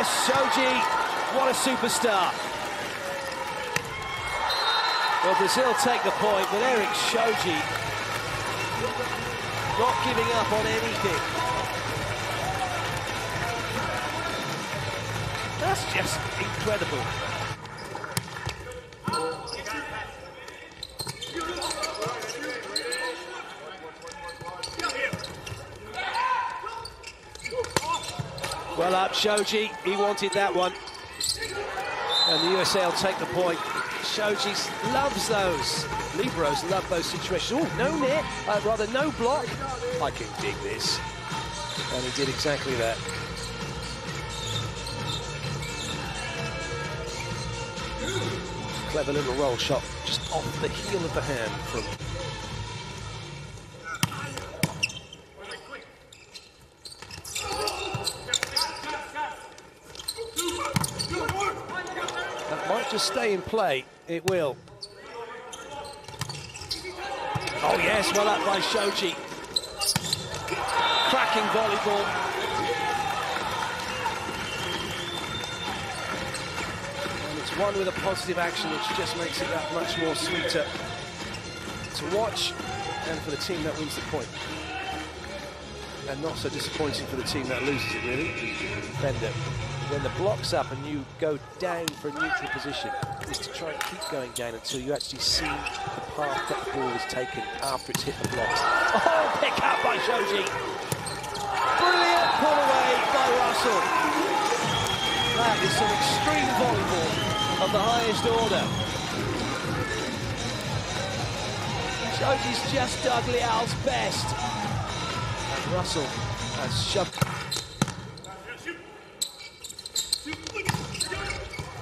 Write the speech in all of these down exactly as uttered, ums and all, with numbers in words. Yes, Shoji, what a superstar. Well, Brazil take the point, but Erik Shoji not giving up on anything. That's just incredible. Well up, Shoji, he wanted that one. And the U S A will take the point. Shoji loves those. Liberos love those situations. Oh, no net, uh, rather no block. I can dig this. And he did exactly that. Clever little roll shot, just off the heel of the hand from... Just stay in play, it will. Oh yes, well up by Shoji. Cracking volleyball. And it's one with a positive action, which just makes it that much more sweeter to watch, and for the team that wins the point. And not so disappointing for the team that loses it, really. Bender. When the block's up and you go down for a neutral position, is to try and keep going down until you actually see the path that the ball is taken after it's hit the blocks. Oh, pick up by Shoji. Brilliant pull away by Russell. That is some extreme volleyball of the highest order. Shoji's just dug Leal's best. And Russell has shoved.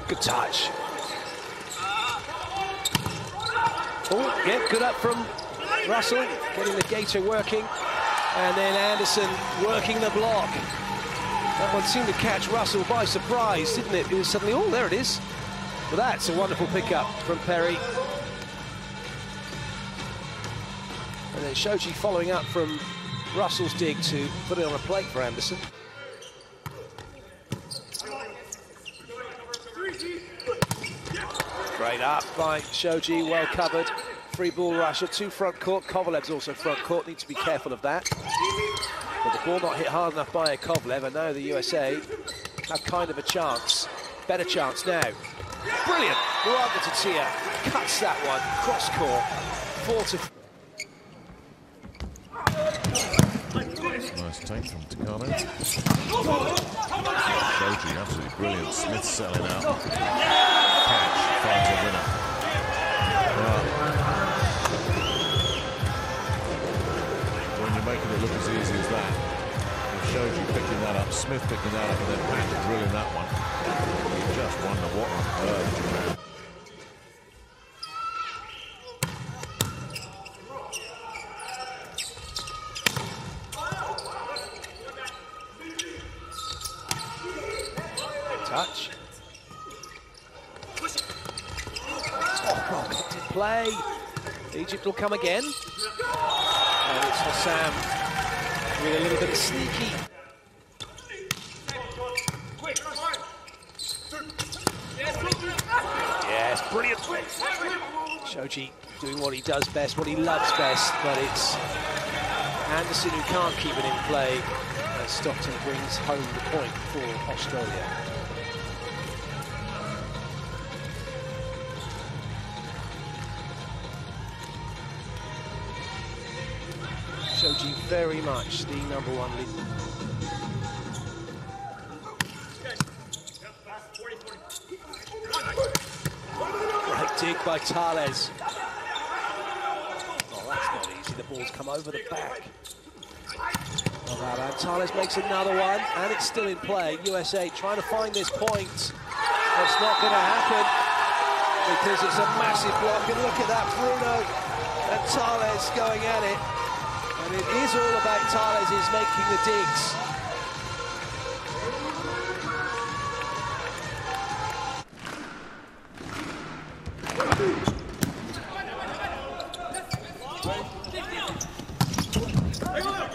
Good touch. Oh, yeah, good up from Russell, getting the gator working, and then Anderson working the block. That one seemed to catch Russell by surprise, didn't it? It was suddenly, oh, there it is. Well, that's a wonderful pickup from Perry. And then Shoji following up from Russell's dig to put it on a plate for Anderson. Great up by Shoji, well covered. Free ball rusher, two front court. Kovalev's also front court, need to be careful of that. But the ball not hit hard enough by Kovalev, and now the U S A have kind of a chance. Better chance now. Brilliant! Miranda Tatia cuts that one, cross court. Four to... Nice take from Takano. Shoji, absolutely brilliant. Smith selling out. Catch, finds a winner. Wow. When you're making it look as easy as that, Shoji picking that up, Smith picking that up, and then Pat drilling that one. You just wonder what on earth. Touch. Oh, good play. Egypt will come again. And it's for Sam with a little bit of sneaky. Yes, brilliant. Shoji doing what he does best, what he loves best, but it's Anderson who can't keep it in play. And Stockton brings home the point for Australia. Shoji very much the number one leader. Great dig by Thales. Oh, that's not easy. The ball's come over the back. All right, and Thales makes another one, and it's still in play. U S A trying to find this point. It's not going to happen because it's a massive block. And look at that, Bruno and Thales going at it. And it is all about Thales is making the digs. Tough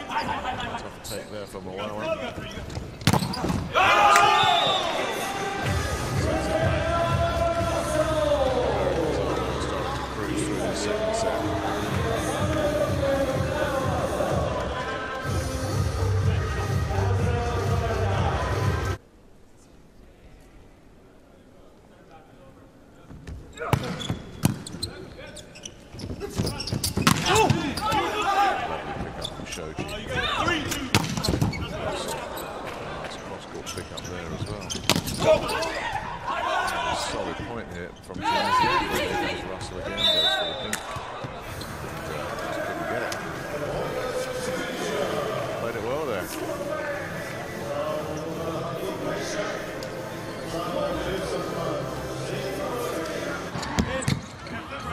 take there from Moana. Solid point here from James. He Russell again goes for the pink. And, uh, just couldn't get it. Played it well there.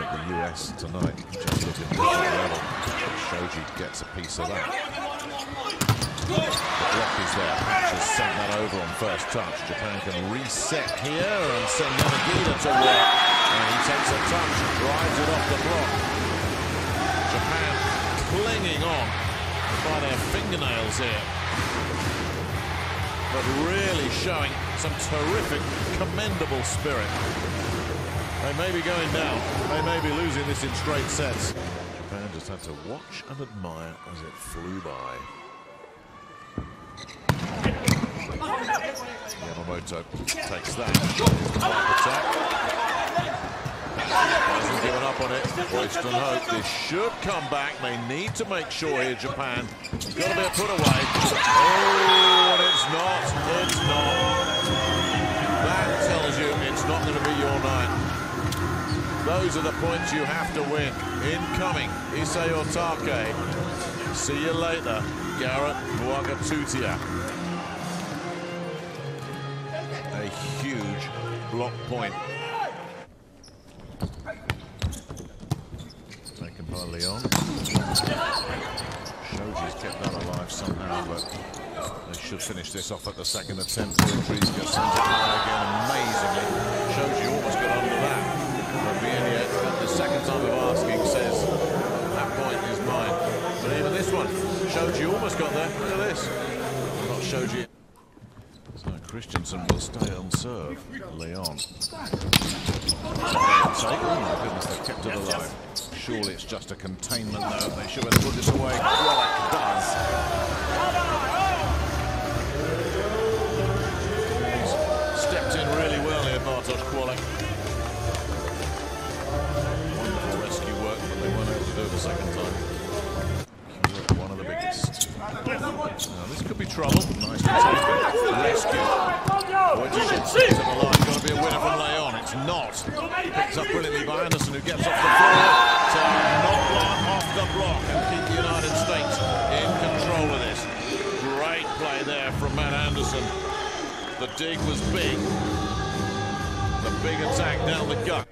The U S tonight just looking at the level. Shoji gets a piece of that. The block is there. Just sent that over on first touch. Japan can reset here and send Nanagida to work. And he takes a touch, drives it off the block. Japan clinging on by their fingernails here. But really showing some terrific, commendable spirit. They may be going down. They may be losing this in straight sets. Japan just had to watch and admire as it flew by. Yamamoto takes that. Attack. Hasn't given up on it. Royston Hope. They should come back. They need to make sure here, Japan. It's got to be a put away. Oh, and it's not. It's not. That tells you it's not going to be your night. Those are the points you have to win. Incoming, Isao Otake. See you later, Garrett Muagatutia. Huge block point taken by Leon. Shoji's kept that alive somehow, but they should finish this off at the second attempt. Trees get sent again amazingly. Shoji almost got under that, but Vienia at the second time of asking says that point is mine. But even this one, Shoji almost got there. Look at this. Not Shoji. So Christensen will stay on serve. Leon. Oh, goodness, they've kept it alive. Surely it's just a containment though. They should have put this away. Kualek does. He's stepped in really well here, Bartosz Kualek. Wonderful rescue work, but they weren't able to do it the second time. One of the biggest. Now, this could be trouble. Nice to take it. Rescue. Which is alive. Got to be a winner from Leon. It's not. Picked up brilliantly by Anderson, who gets off the floor to knock one off the block and keep the United States in control of this. Great play there from Matt Anderson. The dig was big. The big attack down the gut.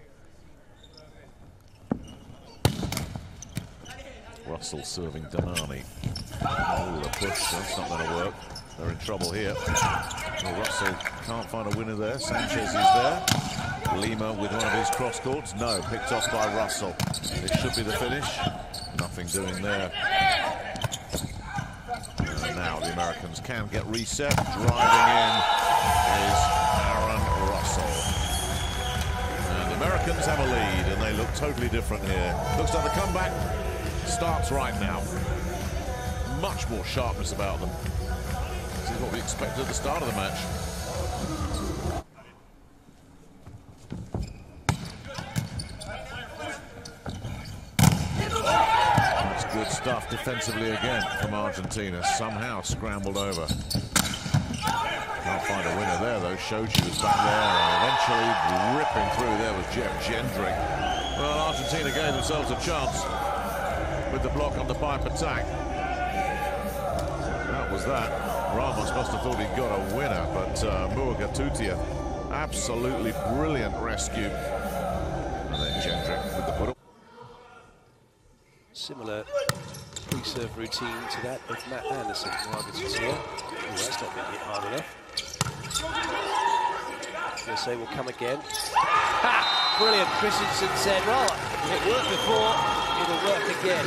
Russell serving Donani. Oh, the push, that's not going to work. They're in trouble here. Well, Russell can't find a winner there. Sanchez is there. Lima with one of his cross courts. No, picked off by Russell. It should be the finish. Nothing doing there. And now the Americans can get reset. Driving in is Aaron Russell. And the Americans have a lead, and they look totally different here. Looks like the comeback starts right now. Much more sharpness about them. This is what we expected at the start of the match. That's good stuff defensively again from Argentina. Somehow scrambled over. Can't find a winner there though. Shoji was back there, and eventually ripping through there was Jeff Gendry. Well, Argentina gave themselves a chance with the block on the pipe attack. That was that. Ramos must have thought he'd got a winner, but uh, Muagatutia, absolutely brilliant rescue. And then Gendry with the put-up. Similar pre-serve routine to that of Matt Anderson. Muagatutia, oh, that's not been hit hard enough. They say we'll come again. Ha! Brilliant, Christensen said, well, it worked before. It'll work again.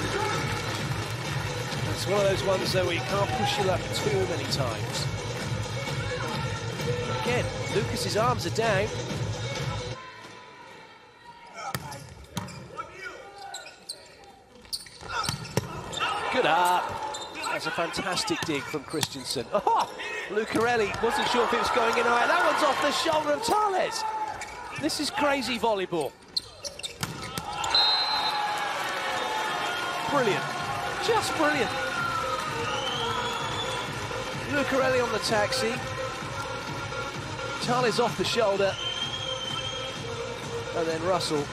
It's one of those ones though where you can't push your luck too many times. Again, Lucas's arms are down. Good up. That's a fantastic dig from Christensen. Oh, Lucarelli wasn't sure if it was going in high. That one's off the shoulder of Thales. This is crazy volleyball. Brilliant, just brilliant. Lucarelli on the taxi. Thales off the shoulder. And then Russell